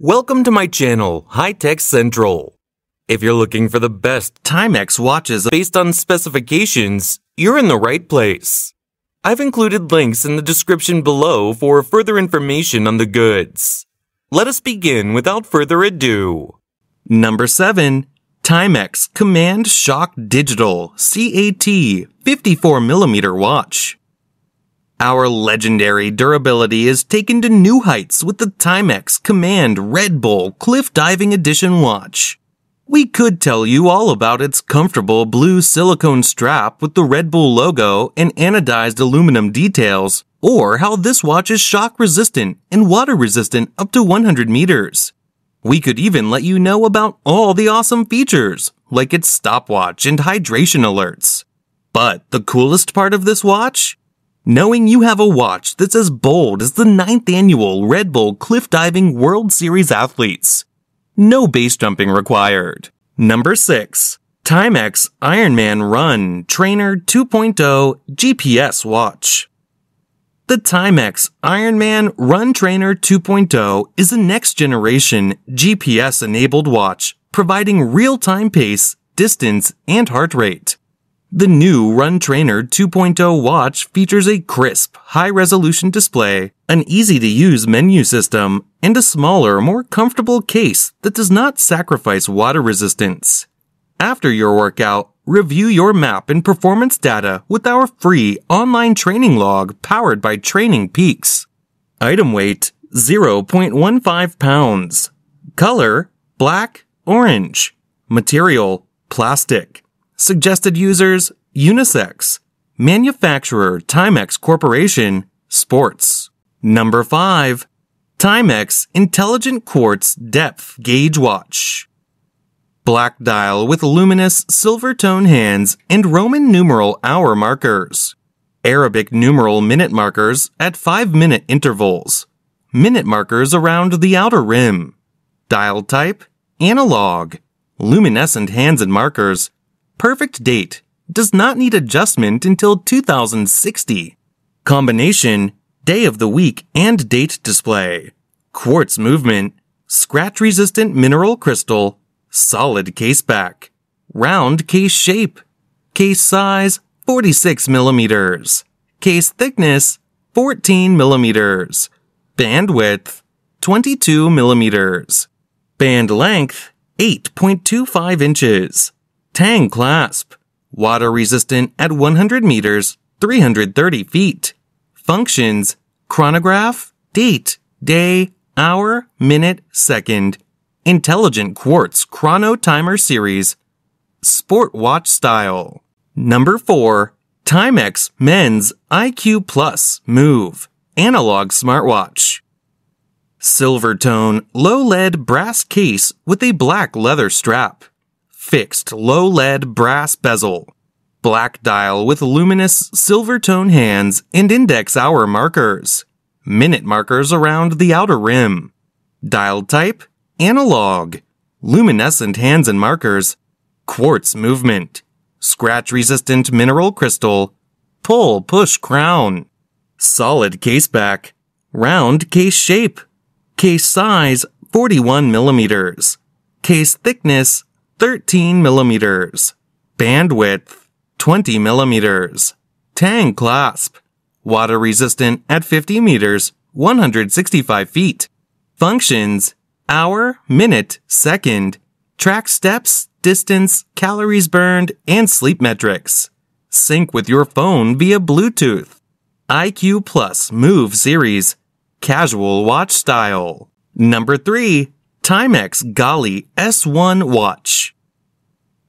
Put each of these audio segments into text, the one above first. Welcome to my channel, HiTech Central. If you're looking for the best Timex watches based on specifications, you're in the right place. I've included links in the description below for further information on the goods. Let us begin without further ado. Number 7. Timex Command Shock Digital CAT 54mm Watch. Our legendary durability is taken to new heights with the Timex Command Red Bull Cliff Diving Edition watch. We could tell you all about its comfortable blue silicone strap with the Red Bull logo and anodized aluminum details, or how this watch is shock-resistant and water-resistant up to 100 meters. We could even let you know about all the awesome features, like its stopwatch and hydration alerts. But the coolest part of this watch? Knowing you have a watch that's as bold as the 9th annual Red Bull Cliff Diving World Series athletes. No base jumping required. Number 6. Timex Ironman Run Trainer 2.0 GPS Watch. The Timex Ironman Run Trainer 2.0 is a next-generation GPS-enabled watch providing real-time pace, distance, and heart rate. The new Run Trainer 2.0 watch features a crisp, high-resolution display, an easy-to-use menu system, and a smaller, more comfortable case that does not sacrifice water resistance. After your workout, review your map and performance data with our free online training log powered by Training Peaks. Item weight, 0.15 pounds. Color, black, orange. Material, plastic. Suggested users, unisex. Manufacturer, Timex Corporation, sports. Number 5. Timex Intelligent Quartz Depth Gauge Watch. Black dial with luminous silver-tone hands and Roman numeral hour markers. Arabic numeral minute markers at 5-minute intervals. Minute markers around the outer rim. Dial type, analog. Luminescent hands and markers. Perfect date. Does not need adjustment until 2060. Combination, day of the week and date display. Quartz movement, scratch-resistant mineral crystal, solid case back, round case shape, case size 46 millimeters, case thickness 14 millimeters, band width 22 millimeters, band length 8.25 inches. Tang clasp, water resistant at 100 meters, 330 feet. Functions, chronograph, date, day, hour, minute, second. Intelligent Quartz Chrono Timer Series, sport watch style. Number 4. Timex Men's IQ+ Move, analog smartwatch. Silver tone, low lead brass case with a black leather strap. Fixed low-lead brass bezel. Black dial with luminous silver-tone hands and index hour markers. Minute markers around the outer rim. Dial type, analog. Luminescent hands and markers. Quartz movement. Scratch-resistant mineral crystal. Pull-push crown. Solid case back. Round case shape. Case size, 41 millimeters. Case thickness, 13 millimeters. Bandwidth, 20 millimeters. Tang clasp. Water resistant at 50 meters, 165 feet. Functions, hour, minute, second. Track steps, distance, calories burned, and sleep metrics. Sync with your phone via Bluetooth. IQ Plus Move Series. Casual watch style. Number 3. Timex Gali S1 Watch.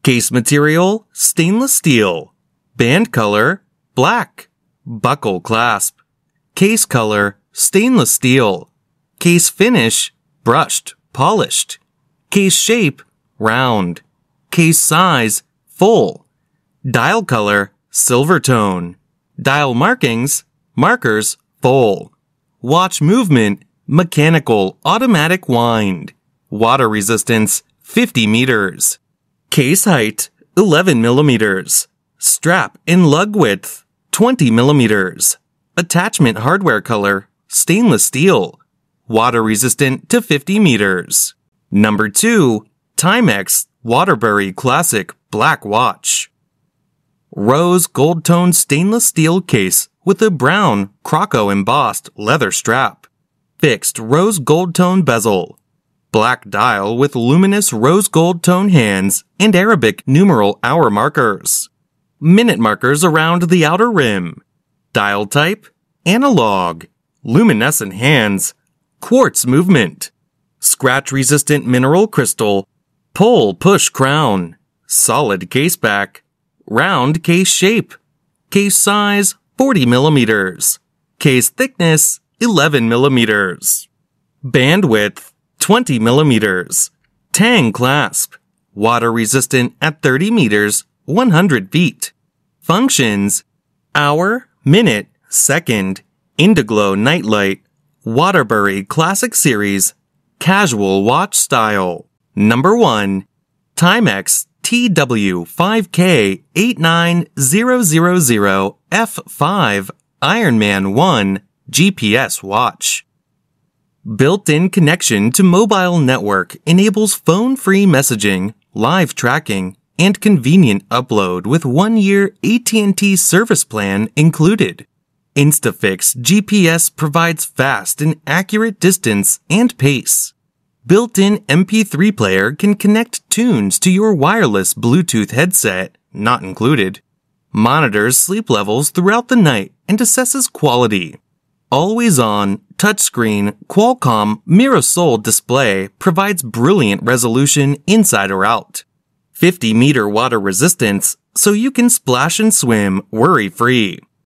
Case material, stainless steel. Band color, black. Buckle clasp. Case color, stainless steel. Case finish, brushed, polished. Case shape, round. Case size, full. Dial color, silver tone. Dial markings, markers, full. Watch movement, mechanical automatic wind. Water resistance, 50 meters. Case height, 11 millimeters. Strap and lug width, 20 millimeters. Attachment hardware color, stainless steel. water resistant to 50 meters. Number 2. Timex Waterbury Classic Black Watch. Rose gold tone stainless steel case with a brown croco embossed leather strap. Fixed rose gold tone bezel. Black dial with luminous rose gold tone hands and Arabic numeral hour markers. Minute markers around the outer rim. Dial type, analog. Luminescent hands, quartz movement. Scratch resistant mineral crystal. Pull push crown. Solid case back. Round case shape. Case size 40 millimeters. Case thickness 11 millimeters. Band width 20 millimeters. Tang clasp. Water resistant at 30 meters, 100 feet. Functions: hour, minute, second, Indiglo nightlight, Waterbury Classic Series, casual watch style. Number 1. Timex TW5K89000F5 Ironman 1 GPS Watch. Built-in connection to mobile network enables phone-free messaging, live tracking, and convenient upload with 1-year AT&T service plan included. InstaFix GPS provides fast and accurate distance and pace. Built-in MP3 player can connect tunes to your wireless Bluetooth headset, not included. Monitors sleep levels throughout the night and assesses quality. Always on, touchscreen, Qualcomm Mirasol display provides brilliant resolution inside or out. 50-meter water resistance, so you can splash and swim worry-free.